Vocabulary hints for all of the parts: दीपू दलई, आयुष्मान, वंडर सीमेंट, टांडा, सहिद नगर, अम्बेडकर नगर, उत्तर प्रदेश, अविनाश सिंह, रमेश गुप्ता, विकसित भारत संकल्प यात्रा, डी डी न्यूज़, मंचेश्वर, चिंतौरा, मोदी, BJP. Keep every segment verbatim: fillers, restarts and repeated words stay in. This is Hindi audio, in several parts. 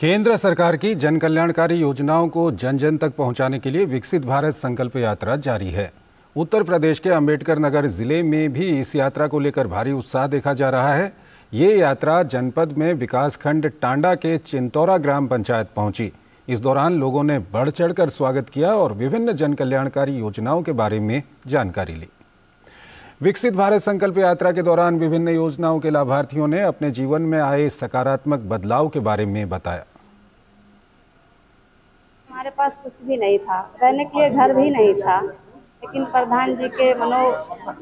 केंद्र सरकार की जन कल्याणकारी योजनाओं को जन जन तक पहुंचाने के लिए विकसित भारत संकल्प यात्रा जारी है। उत्तर प्रदेश के अम्बेडकर नगर जिले में भी इस यात्रा को लेकर भारी उत्साह देखा जा रहा है। ये यात्रा जनपद में विकासखंड टांडा के चिंतौरा ग्राम पंचायत पहुंची। इस दौरान लोगों ने बढ़ चढ़कर स्वागत किया और विभिन्न जन कल्याणकारी योजनाओं के बारे में जानकारी ली। विकसित भारत संकल्प यात्रा के दौरान विभिन्न योजनाओं के लाभार्थियों ने अपने जीवन में आए सकारात्मक बदलाव के बारे में बताया। हमारे पास कुछ भी नहीं था, रहने के लिए घर भी नहीं था, लेकिन प्रधान जी के मनो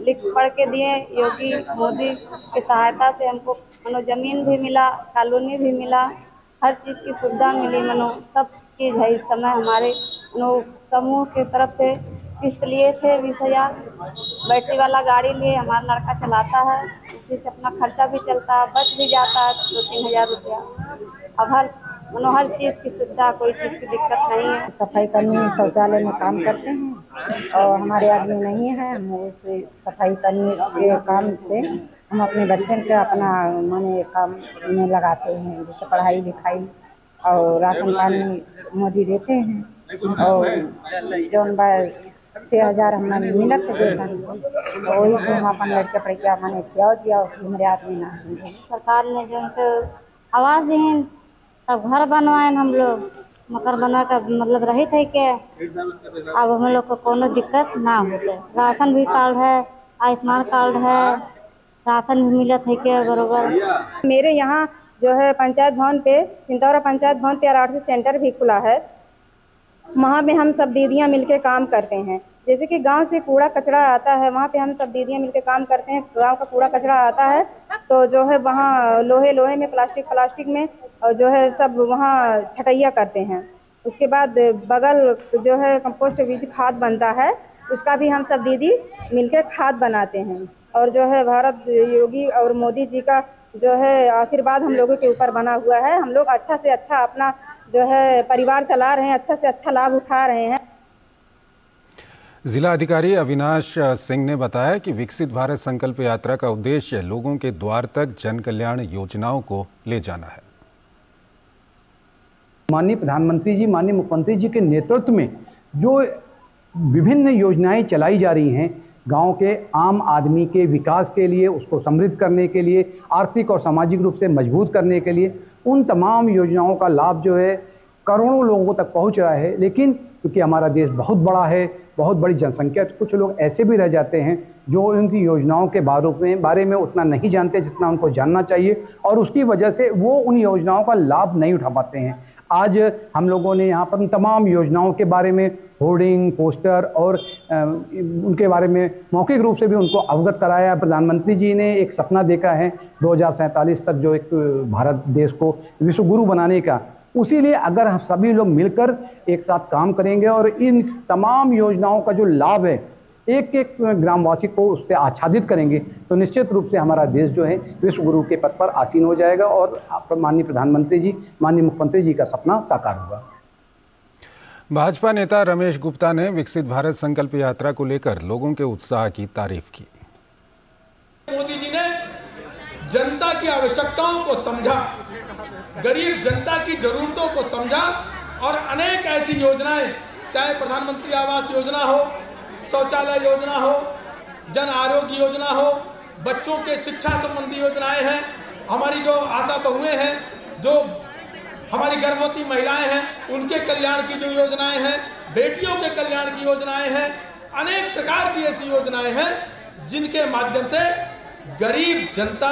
लिख पढ़ के दिए योगी मोदी की सहायता से हमको मनो जमीन भी मिला, कॉलोनी भी मिला, हर चीज़ की सुविधा मिली। मनो सब चीज़ है इस समय। हमारे मनो समूह की तरफ से किस्त लिए थे बीस हज़ार, बैटरी वाला गाड़ी लिए। हमारा लड़का चलाता है, उसी से अपना खर्चा भी चलता है, बच भी जाता है दो तीन हज़ार रुपया। अब हर मनो हर चीज़ की सुविधा, कोई चीज़ की दिक्कत नहीं है। सफाई कर्मी शौचालय में काम करते हैं और हमारे आदमी नहीं है, हम उसे सफाई कर्मी के काम से हम अपने बच्चन का अपना माने काम में लगाते हैं, जैसे पढ़ाई लिखाई और राशन पानी मोदी देते हैं। और जौन बाय छः हज़ार हमारे मिलत वेतन, वही से हम अपन लड़के पढ़िया माने जियाओ जियाओ हमारे आदमी ना। सरकार ने जो उनको आवाज़ दी तब घर बनवाएं हम लोग, मकर बनवा का मतलब रही थे कि अब हम लोग को कोनो दिक्कत ना होते। राशन भी कार्ड है, आयुष्मान कार्ड है, राशन भी मिला थे के बराबर। मेरे यहाँ जो है पंचायत भवन पे, चिंतौरा पंचायत भवन पे आर आर सी सेंटर भी खुला है। वहाँ पे हम सब दीदियाँ मिलके काम करते हैं। जैसे कि गांव से कूड़ा कचरा आता है, वहाँ पे हम सब दीदियाँ मिलके काम करते हैं। गांव का कूड़ा कचरा आता है तो जो है वहाँ लोहे लोहे में, प्लास्टिक प्लास्टिक में और जो है सब वहाँ छटैया करते हैं। उसके बाद बगल जो है कंपोस्ट बीज खाद बनता है, उसका भी हम सब दीदी मिलके खाद बनाते हैं। और जो है भारत योगी और मोदी जी का जो है आशीर्वाद हम लोगों के ऊपर बना हुआ है। हम लोग अच्छा से अच्छा अपना जो है परिवार चला रहे हैं, अच्छा से अच्छा लाभ उठा रहे हैं। जिला अधिकारी अविनाश सिंह ने बताया कि विकसित भारत संकल्प यात्रा का उद्देश्य लोगों के द्वार तक जन कल्याण योजनाओं को ले जाना है। माननीय प्रधानमंत्री जी, माननीय मुख्यमंत्री जी के नेतृत्व में जो विभिन्न योजनाएं चलाई जा रही हैं, गांव के आम आदमी के विकास के लिए, उसको समृद्ध करने के लिए, आर्थिक और सामाजिक रूप से मजबूत करने के लिए, उन तमाम योजनाओं का लाभ जो है करोड़ों लोगों तक पहुंच रहा है। लेकिन क्योंकि हमारा देश बहुत बड़ा है, बहुत बड़ी जनसंख्या, तो कुछ लोग ऐसे भी रह जाते हैं जो उनकी योजनाओं के बारे में बारे में उतना नहीं जानते जितना उनको जानना चाहिए, और उसकी वजह से वो उन योजनाओं का लाभ नहीं उठा पाते हैं। आज हम लोगों ने यहाँ पर उन तमाम योजनाओं के बारे में होर्डिंग, पोस्टर और आ, उनके बारे में मौखिक रूप से भी उनको अवगत कराया। प्रधानमंत्री जी ने एक सपना देखा है दो हज़ार सैंतालीस तक जो एक भारत देश को विश्वगुरु बनाने का। उसी लिए अगर हम सभी लोग मिलकर एक साथ काम करेंगे और इन तमाम योजनाओं का जो लाभ है एक एक ग्रामवासी को उससे आच्छादित करेंगे, तो निश्चित रूप से हमारा देश जो है विश्व गुरु के पद पर आसीन हो जाएगा और माननीय प्रधानमंत्री जी, माननीय मुख्यमंत्री जी का सपना साकार होगा। भाजपा नेता रमेश गुप्ता ने विकसित भारत संकल्प यात्रा को लेकर लोगों के उत्साह की तारीफ की। मोदी जी ने जनता की आवश्यकताओं को समझा, गरीब जनता की जरूरतों को समझा और अनेक ऐसी योजनाएं, चाहे प्रधानमंत्री आवास योजना हो, शौचालय योजना हो, जन आरोग्य योजना हो, बच्चों के शिक्षा संबंधी योजनाएं हैं, हमारी जो आशा बहुएं हैं, जो हमारी गर्भवती महिलाएं हैं उनके कल्याण की जो योजनाएं हैं, बेटियों के कल्याण की योजनाएं हैं, अनेक प्रकार की ऐसी योजनाएं हैं जिनके माध्यम से गरीब जनता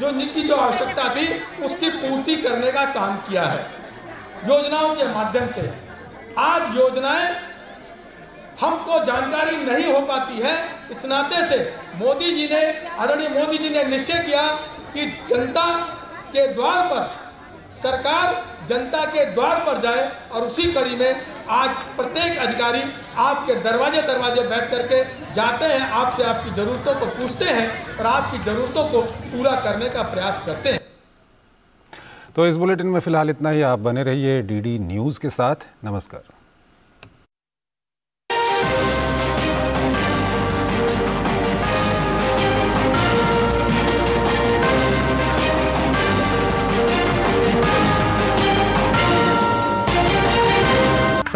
जो जिनकी जो आवश्यकता थी उसकी पूर्ति करने का काम किया है योजनाओं के माध्यम से। आज योजनाएँ हमको जानकारी नहीं हो पाती है, इस नाते से मोदी जी ने, आदरणीय मोदी जी ने निश्चय किया कि जनता के द्वार पर सरकार, जनता के द्वार पर जाए। और उसी कड़ी में आज प्रत्येक अधिकारी आपके दरवाजे दरवाजे बैठ करके जाते हैं, आपसे आपकी ज़रूरतों को पूछते हैं और आपकी ज़रूरतों को पूरा करने का प्रयास करते हैं। तो इस बुलेटिन में फिलहाल इतना ही। आप बने रहिए डी डी न्यूज़ के साथ। नमस्कार।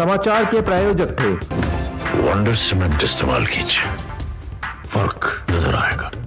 समाचार के प्रायोजक थे। वंडर सीमेंट इस्तेमाल कीजिए, फर्क नजर आएगा।